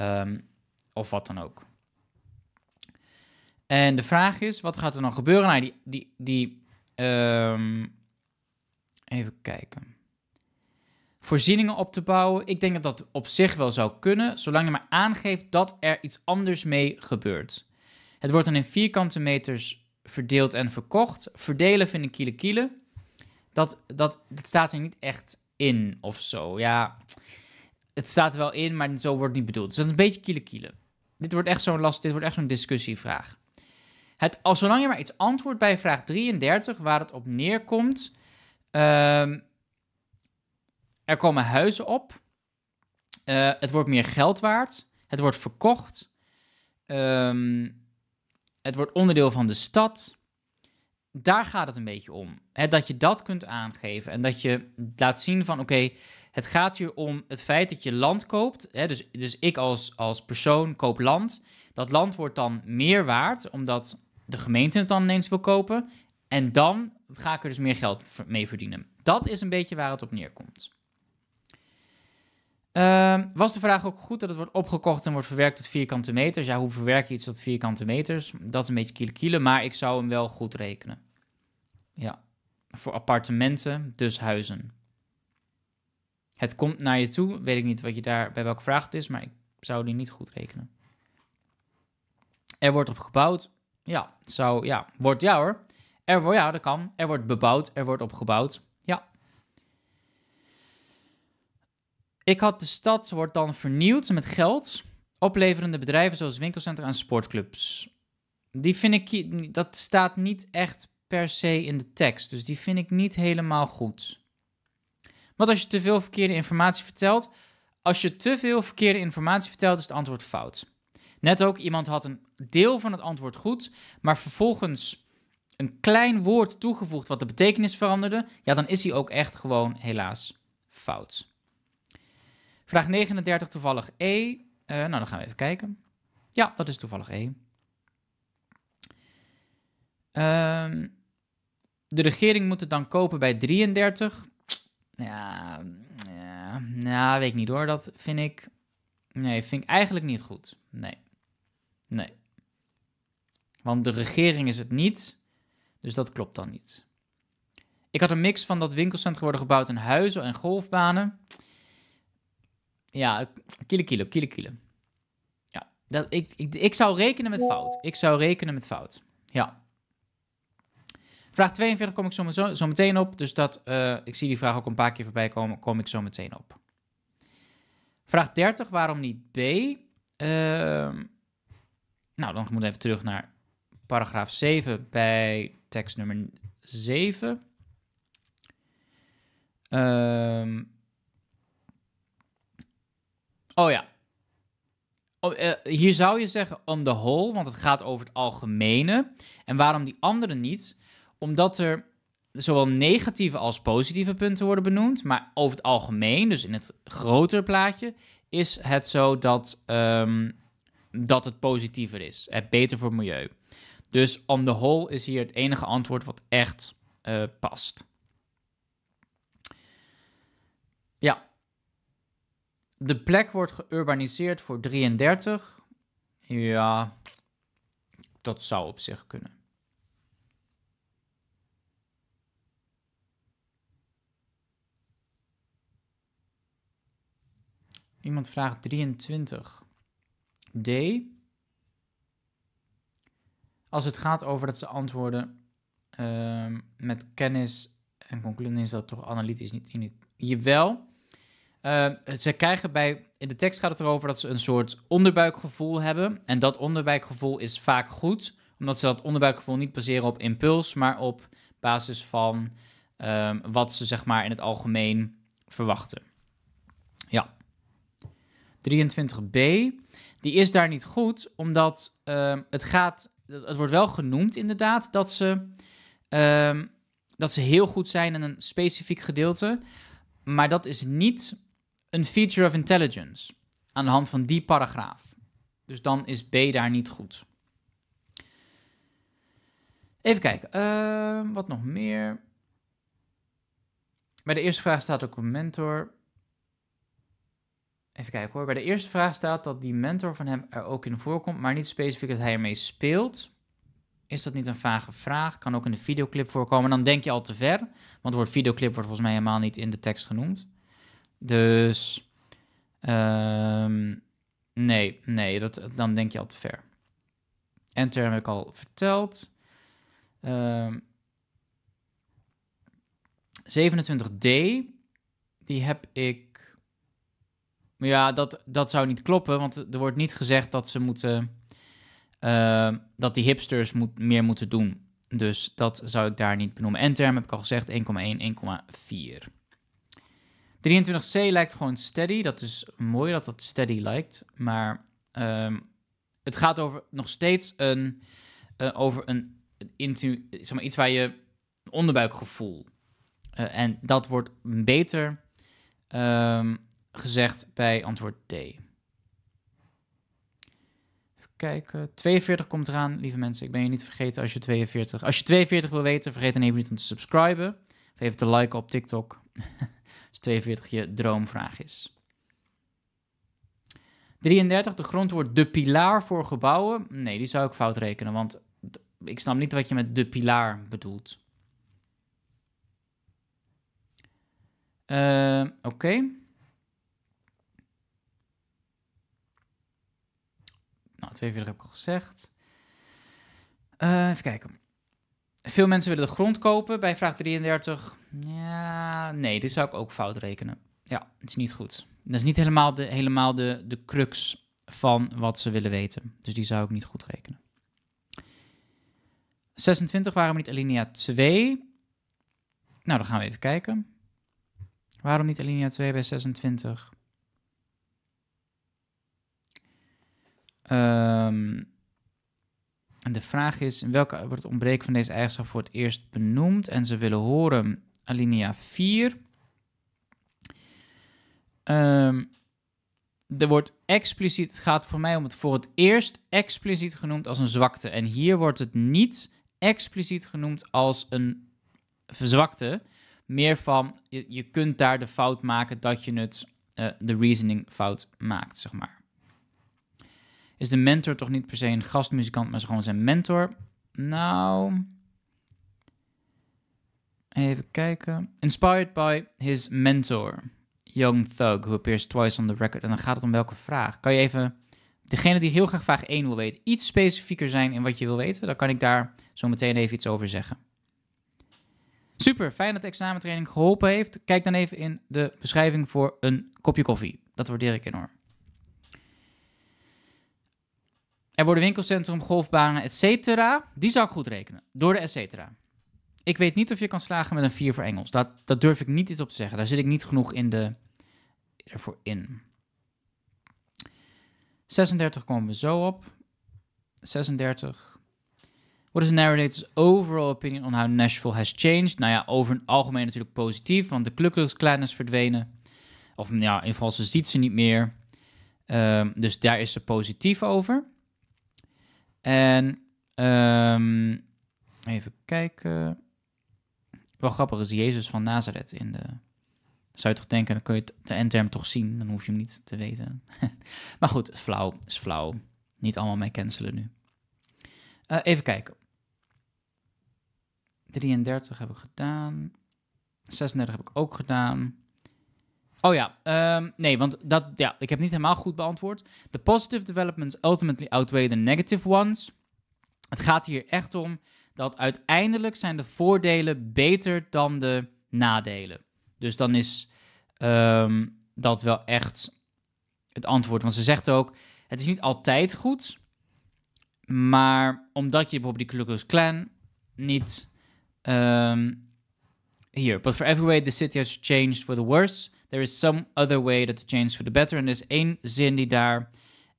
um, of wat dan ook. En de vraag is, wat gaat er dan gebeuren? Nou, die, die, die um, even kijken. Voorzieningen op te bouwen. Ik denk dat dat op zich wel zou kunnen, zolang je maar aangeeft dat er iets anders mee gebeurt. Het wordt dan in vierkante meters verdeeld en verkocht. Verdelen vind ik kiele kiele. Dat, dat, dat staat er niet echt in of zo. Ja, het staat er wel in, maar zo wordt het niet bedoeld. Dus dat is een beetje kiele kiele. Dit wordt echt zo'n last, dit wordt echt zo'n discussievraag. Het, als, zolang je maar iets antwoordt bij vraag drieëndertig, waar het op neerkomt. Um, er komen huizen op. Uh, het wordt meer geld waard. Het wordt verkocht. Ehm... Um, Het wordt onderdeel van de stad. Daar gaat het een beetje om. He, dat je dat kunt aangeven. En dat je laat zien van, oké, okay, het gaat hier om het feit dat je land koopt. He, dus, dus ik als, als persoon koop land. Dat land wordt dan meer waard, omdat de gemeente het dan ineens wil kopen. En dan ga ik er dus meer geld mee verdienen. Dat is een beetje waar het op neerkomt. Uh, was de vraag ook goed dat het wordt opgekocht en wordt verwerkt tot vierkante meters? Ja, hoe verwerk je iets tot vierkante meters? Dat is een beetje kiele kiele, maar ik zou hem wel goed rekenen. Ja, voor appartementen, dus huizen. Het komt naar je toe, weet ik niet wat je daar, bij welke vraag het is, maar ik zou die niet goed rekenen. Er wordt op gebouwd, ja, zou, ja, wordt, ja hoor. Er wordt, ja, dat kan. Er wordt bebouwd, er wordt opgebouwd. Ik had de stad, wordt dan vernieuwd met geld, opleverende bedrijven zoals winkelcentra en sportclubs. Die vind ik, dat staat niet echt per se in de tekst, dus die vind ik niet helemaal goed. Want als je te veel verkeerde informatie vertelt, als je te veel verkeerde informatie vertelt, is het antwoord fout. Net ook, iemand had een deel van het antwoord goed, maar vervolgens een klein woord toegevoegd wat de betekenis veranderde, ja, dan is hij ook echt gewoon helaas fout. Vraag negenendertig, toevallig E. Uh, nou, dan gaan we even kijken. Ja, dat is toevallig E. Um, de regering moet het dan kopen bij drieëndertig. Ja, ja, nou, weet ik niet hoor. Dat vind ik... Nee, vind ik eigenlijk niet goed. Nee. Nee. Want de regering is het niet. Dus dat klopt dan niet. Ik had een mix van dat winkelcentra worden gebouwd in huizen en golfbanen. Ja, kiele kiele, kiele kiele. Ja, dat, ik, ik, ik zou rekenen met fout. Ik zou rekenen met fout, ja. Vraag tweeënveertig kom ik zo, zo, zo meteen op. Dus dat, uh, ik zie die vraag ook een paar keer voorbij komen, kom ik zo meteen op. Vraag dertig, waarom niet B? Uh, nou, dan moet ik even terug naar paragraaf zeven bij tekst nummer zeven. Ehm... Uh, Oh ja, oh, uh, hier zou je zeggen on the whole, want het gaat over het algemene. En waarom die andere niet? Omdat er zowel negatieve als positieve punten worden benoemd. Maar over het algemeen, dus in het grotere plaatje, is het zo dat, um, dat het positiever is. Het beter voor het milieu. Dus on the whole is hier het enige antwoord wat echt uh, past. Ja. De plek wordt geurbaniseerd voor drieëndertig. Ja, dat zou op zich kunnen. Iemand vraagt drieëntwintig. D. Als het gaat over dat ze antwoorden um, met kennis en conclusie is dat toch analytisch niet in het... Jawel. Uh, ze krijgen bij... In de tekst gaat het erover dat ze een soort onderbuikgevoel hebben. En dat onderbuikgevoel is vaak goed. Omdat ze dat onderbuikgevoel niet baseren op impuls, maar op basis van um, wat ze zeg maar in het algemeen verwachten. Ja. drieëntwintig b. Die is daar niet goed, omdat um, het gaat... Het wordt wel genoemd inderdaad dat ze... Um, dat ze heel goed zijn in een specifiek gedeelte. Maar dat is niet een feature of intelligence aan de hand van die paragraaf. Dus dan is B daar niet goed. Even kijken. Uh, wat nog meer? Bij de eerste vraag staat ook een mentor. Even kijken hoor. Bij de eerste vraag staat dat die mentor van hem er ook in voorkomt, maar niet specifiek dat hij ermee speelt. Is dat niet een vage vraag? Kan ook in de videoclip voorkomen. Dan denk je al te ver. Want het woord videoclip wordt volgens mij helemaal niet in de tekst genoemd. Dus... Um, nee, nee. Dat, dan denk je al te ver. N-term heb ik al verteld. Um, zevenentwintig d. Die heb ik... Ja, dat, dat zou niet kloppen. Want er wordt niet gezegd dat ze moeten... Uh, dat die hipsters moet, meer moeten doen. Dus dat zou ik daar niet benoemen. En term heb ik al gezegd, één komma één, één komma vier. drieëntwintig c lijkt gewoon steady. Dat is mooi dat dat steady lijkt. Maar um, het gaat over nog steeds een... Uh, over een intu, zeg maar, iets waar je... een onderbuikgevoel. Uh, en dat wordt beter um, gezegd bij antwoord D. Kijken. tweeënveertig komt eraan, lieve mensen. Ik ben je niet vergeten als je tweeënveertig... Als je tweeënveertig wil weten, vergeet dan even niet om te subscriben. Of even te liken op TikTok. Als tweeënveertig je droomvraag is. drieëndertig, de grond wordt de pilaar voor gebouwen. Nee, die zou ik fout rekenen, want ik snap niet wat je met de pilaar bedoelt. Uh, Oké. Okay. Nou, tweeënveertig heb ik al gezegd. Uh, even kijken. Veel mensen willen de grond kopen bij vraag drieëndertig. Ja, nee, dit zou ik ook fout rekenen. Ja, het is niet goed. Dat is niet helemaal de, helemaal de, de crux van wat ze willen weten. Dus die zou ik niet goed rekenen. zesentwintig, waarom niet alinea twee? Nou, dan gaan we even kijken. Waarom niet alinea twee bij zesentwintig? Um, en de vraag is, in welke wordt het ontbreken van deze eigenschap voor het eerst benoemd? En ze willen horen alinea vier. Um, er wordt expliciet, het gaat voor mij om het voor het eerst expliciet genoemd als een zwakte. En hier wordt het niet expliciet genoemd als een verzwakte. Meer van, je, je kunt daar de fout maken dat je het, uh, de reasoning fout maakt, zeg maar. Is de mentor toch niet per se een gastmuzikant, maar is gewoon zijn mentor? Nou... Even kijken. Inspired by his mentor, Young Thug, who appears twice on the record. En dan gaat het om welke vraag. Kan je even... Degene die heel graag vraag één wil weten, iets specifieker zijn in wat je wil weten, dan kan ik daar zo meteen even iets over zeggen. Super, fijn dat de examentraining geholpen heeft. Kijk dan even in de beschrijving voor een kopje koffie. Dat waardeer ik enorm. Er worden winkelcentrum, golfbanen, et cetera. Die zou ik goed rekenen. Door de et cetera. Ik weet niet of je kan slagen met een vier voor Engels. Dat, dat durf ik niet iets op te zeggen. Daar zit ik niet genoeg in de, ervoor in. zesendertig komen we zo op. zesendertig. What is the narrator's overall opinion on how Nashville has changed? Nou ja, over het algemeen natuurlijk positief. Want de Klukkelsklein is verdwenen. Of nou, in ieder geval ze ziet ze niet meer. Um, dus daar is ze positief over. En um, even kijken. Wel grappig is Jezus van Nazareth in de... Zou je toch denken, dan kun je de N-term toch zien. Dan hoef je hem niet te weten. Maar goed, is flauw, is flauw. Niet allemaal mij cancelen nu. Uh, even kijken. drieëndertig heb ik gedaan. zesendertig heb ik ook gedaan. Oh ja, um, nee, want dat, ja, ik heb niet helemaal goed beantwoord. The positive developments ultimately outweigh the negative ones. Het gaat hier echt om dat uiteindelijk zijn de voordelen beter dan de nadelen. Dus dan is um, dat wel echt het antwoord. Want ze zegt ook, het is niet altijd goed, maar omdat je bijvoorbeeld die Ku Klux Klan niet... Um, here, but for every way the city has changed for the worse, there is some other way that it changed for the better. En er is één zin die daar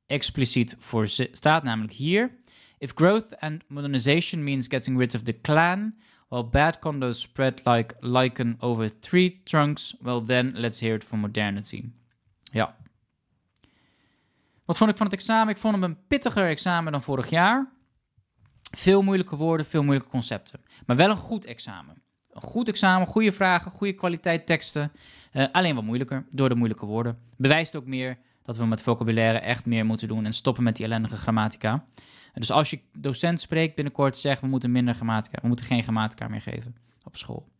expliciet voor staat, namelijk hier. If growth and modernization means getting rid of the clan, while bad condos spread like lichen over tree trunks, well then let's hear it for modernity. Ja. Wat vond ik van het examen? Ik vond hem een pittiger examen dan vorig jaar. Veel moeilijke woorden, veel moeilijke concepten. Maar wel een goed examen. Een goed examen, goede vragen, goede kwaliteit teksten. Uh, alleen wat moeilijker, door de moeilijke woorden. Bewijst ook meer dat we met vocabulaire echt meer moeten doen en stoppen met die ellendige grammatica. Dus als je docent spreekt binnenkort, zeg we moeten minder grammatica, we moeten geen grammatica meer geven op school.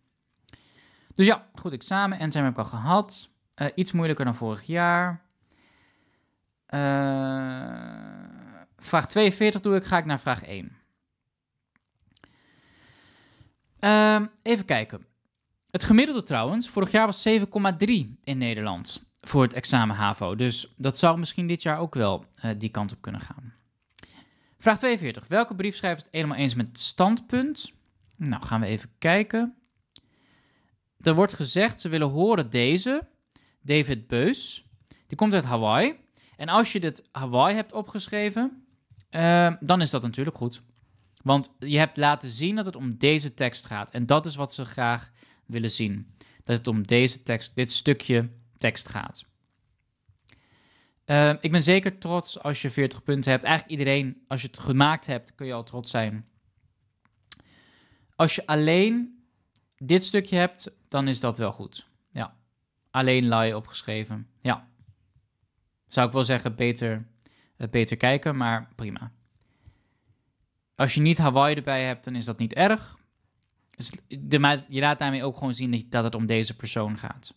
Dus ja, goed examen. En zijn heb ik al gehad. Uh, iets moeilijker dan vorig jaar. Uh, vraag tweeënveertig doe ik, ga ik naar vraag één. Uh, even kijken. Het gemiddelde trouwens, vorig jaar was zeven komma drie in Nederland voor het examen HAVO. Dus dat zou misschien dit jaar ook wel uh, die kant op kunnen gaan. Vraag tweeënveertig. Welke briefschrijver is het helemaal eens met het standpunt? Nou, gaan we even kijken. Er wordt gezegd, ze willen horen deze, David Beus. Die komt uit Hawaï. En als je dit Hawaï hebt opgeschreven, uh, dan is dat natuurlijk goed. Want je hebt laten zien dat het om deze tekst gaat. En dat is wat ze graag willen zien. Dat het om deze tekst, dit stukje tekst gaat. Uh, ik ben zeker trots als je veertig punten hebt. Eigenlijk iedereen, als je het gemaakt hebt, kun je al trots zijn. Als je alleen dit stukje hebt, dan is dat wel goed. Ja. Alleen laai opgeschreven. Ja. Zou ik wel zeggen, beter, beter kijken, maar prima. Als je niet Hawaii erbij hebt, dan is dat niet erg. Dus de, je laat daarmee ook gewoon zien dat het om deze persoon gaat.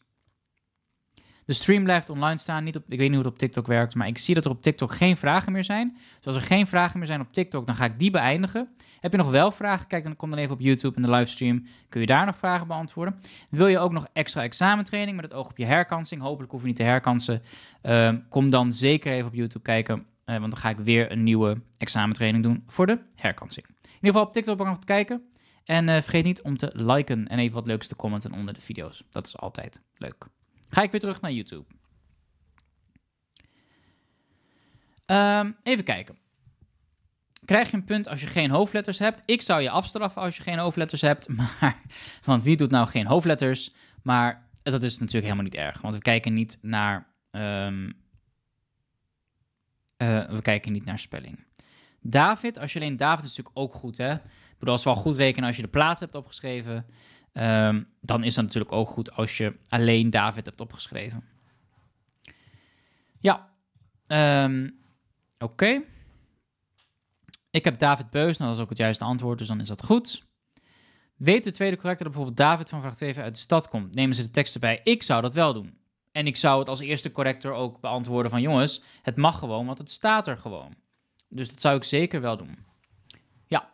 De stream blijft online staan. Niet op, ik weet niet hoe het op TikTok werkt, maar ik zie dat er op TikTok geen vragen meer zijn. Dus als er geen vragen meer zijn op TikTok, dan ga ik die beëindigen. Heb je nog wel vragen? Kijk, dan kom dan even op YouTube en de livestream. Kun je daar nog vragen beantwoorden. Wil je ook nog extra examentraining met het oog op je herkansing? Hopelijk hoef je niet te herkansen. Uh, kom dan zeker even op YouTube kijken. Uh, want dan ga ik weer een nieuwe examentraining doen voor de herkansing. In ieder geval op TikTok bedankt voor het kijken. En uh, vergeet niet om te liken en even wat leuks te commenten onder de video's. Dat is altijd leuk. Ga ik weer terug naar YouTube. Um, even kijken. Krijg je een punt als je geen hoofdletters hebt? Ik zou je afstraffen als je geen hoofdletters hebt. Maar, want wie doet nou geen hoofdletters? Maar dat is natuurlijk helemaal niet erg. Want we kijken niet naar... Um, Uh, we kijken niet naar spelling. David, als je alleen David is natuurlijk ook goed, hè? Ik bedoel, als we al goed rekenen als je de plaats hebt opgeschreven, um, dan is dat natuurlijk ook goed als je alleen David hebt opgeschreven. Ja, um, oké. Okay. Ik heb David Beus, nou dat is ook het juiste antwoord, dus dan is dat goed. Weet de tweede corrector dat bijvoorbeeld David van vraag twee uit de stad komt? Nemen ze de teksten bij? Ik zou dat wel doen. En ik zou het als eerste corrector ook beantwoorden van... jongens, het mag gewoon, want het staat er gewoon. Dus dat zou ik zeker wel doen. Ja.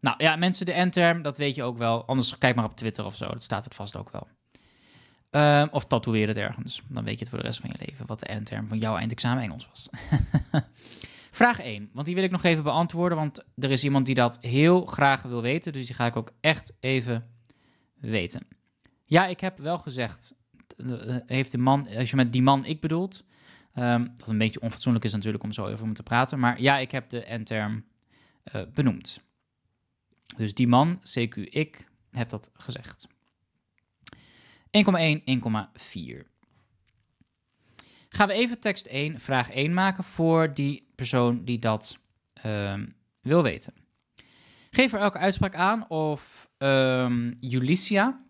Nou ja, mensen, de N-term, dat weet je ook wel. Anders kijk maar op Twitter of zo, dat staat het vast ook wel. Um, of tatoeëer het ergens. Dan weet je het voor de rest van je leven... wat de N-term van jouw eindexamen Engels was. Vraag één, want die wil ik nog even beantwoorden... want er is iemand die dat heel graag wil weten... dus die ga ik ook echt even weten... Ja, ik heb wel gezegd, heeft de man, als je met die man ik bedoelt, um, dat een beetje onfatsoenlijk is natuurlijk om zo over hem te praten, maar ja, ik heb de N-term uh, benoemd. Dus die man, C Q, ik, heb dat gezegd. één komma één, één komma vier. Gaan we even tekst één, vraag één maken voor die persoon die dat um, wil weten. Geef er elke uitspraak aan of um, Julissa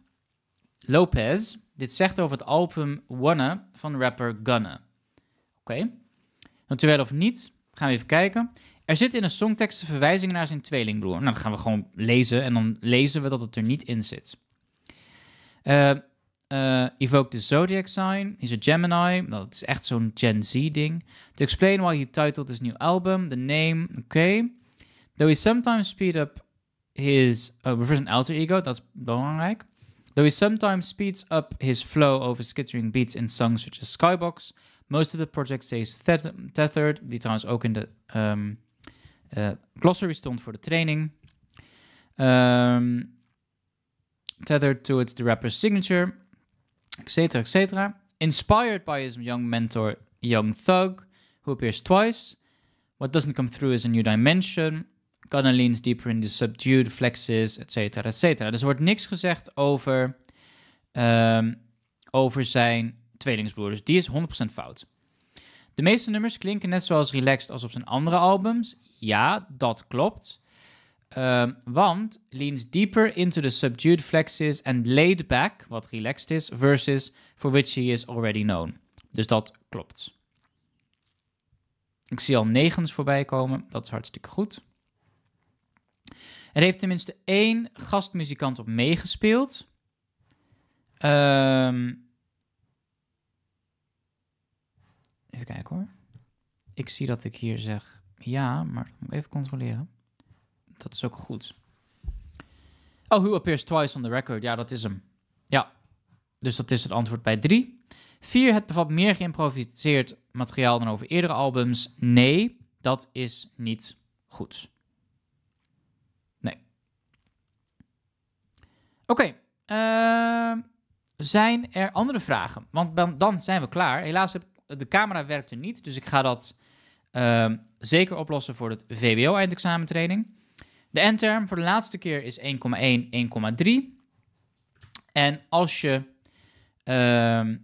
Lopez, dit zegt over het album Wanna van rapper Gunna. Oké. Okay. Natuurlijk of niet, gaan we even kijken. Er zit in een songtekst verwijzingen naar zijn tweelingbroer. Nou, dat gaan we gewoon lezen en dan lezen we dat het er niet in zit. Uh, uh, evoke the zodiac sign. He's a Gemini. Nou, dat is echt zo'n Gen Z ding. To explain why he titled his new album, the name. Oké. Okay. Though he sometimes speed up his... Oh, we first een alter ego, dat is belangrijk. Though he sometimes speeds up his flow over skittering beats in songs such as Skybox, most of the project stays tethered, die trouwens ook in de um, uh, glossary stond voor de training. Um, tethered to its the rapper's signature, et cetera, et cetera. Inspired by his young mentor, Young Thug, who appears twice. What doesn't come through is a new dimension. Gunna leans deeper in the subdued flexes, et cetera, et cetera. Dus er wordt niks gezegd over, um, over zijn tweelingsbroer. Dus die is honderd procent fout. De meeste nummers klinken net zoals relaxed als op zijn andere albums. Ja, dat klopt. Um, want leans deeper into the subdued flexes and laid back, wat relaxed is, versus for which he is already known. Dus dat klopt. Ik zie al negens voorbij komen. Dat is hartstikke goed. Er heeft tenminste één gastmuzikant op meegespeeld. Um, even kijken hoor. Ik zie dat ik hier zeg ja, maar dat moet ik even controleren. Dat is ook goed. Oh, who appears twice on the record. Ja, dat is hem. Ja, dus dat is het antwoord bij drie. Vier, het bevat meer geïmproviseerd materiaal dan over eerdere albums. Nee, dat is niet goed. Nee. Oké. Okay. Uh, zijn er andere vragen? Want dan zijn we klaar. Helaas, de camera werkte niet. Dus ik ga dat uh, zeker oplossen voor het V W O-eindexamentraining. De N-term voor de laatste keer is één komma één, één komma drie. En als je... Uh,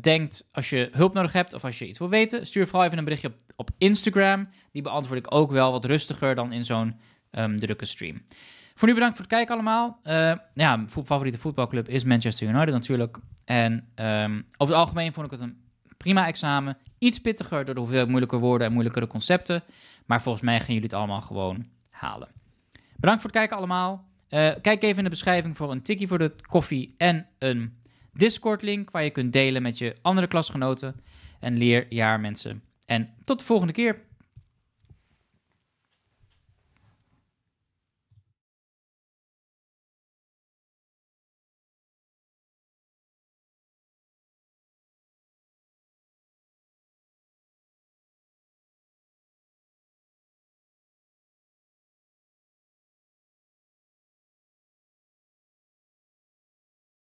Denkt, als je hulp nodig hebt of als je iets wil weten, stuur vooral even een berichtje op, op Instagram. Die beantwoord ik ook wel wat rustiger dan in zo'n um, drukke stream. Voor nu bedankt voor het kijken allemaal. Uh, ja, mijn favoriete voetbalclub is Manchester United natuurlijk. En um, over het algemeen vond ik het een prima examen. Iets pittiger door de hoeveelheid moeilijke woorden en moeilijkere concepten. Maar volgens mij gaan jullie het allemaal gewoon halen. Bedankt voor het kijken allemaal. Uh, kijk even in de beschrijving voor een tikkie voor de koffie en een... Discord-link waar je kunt delen met je andere klasgenoten. En leerjaar mensen. En tot de volgende keer.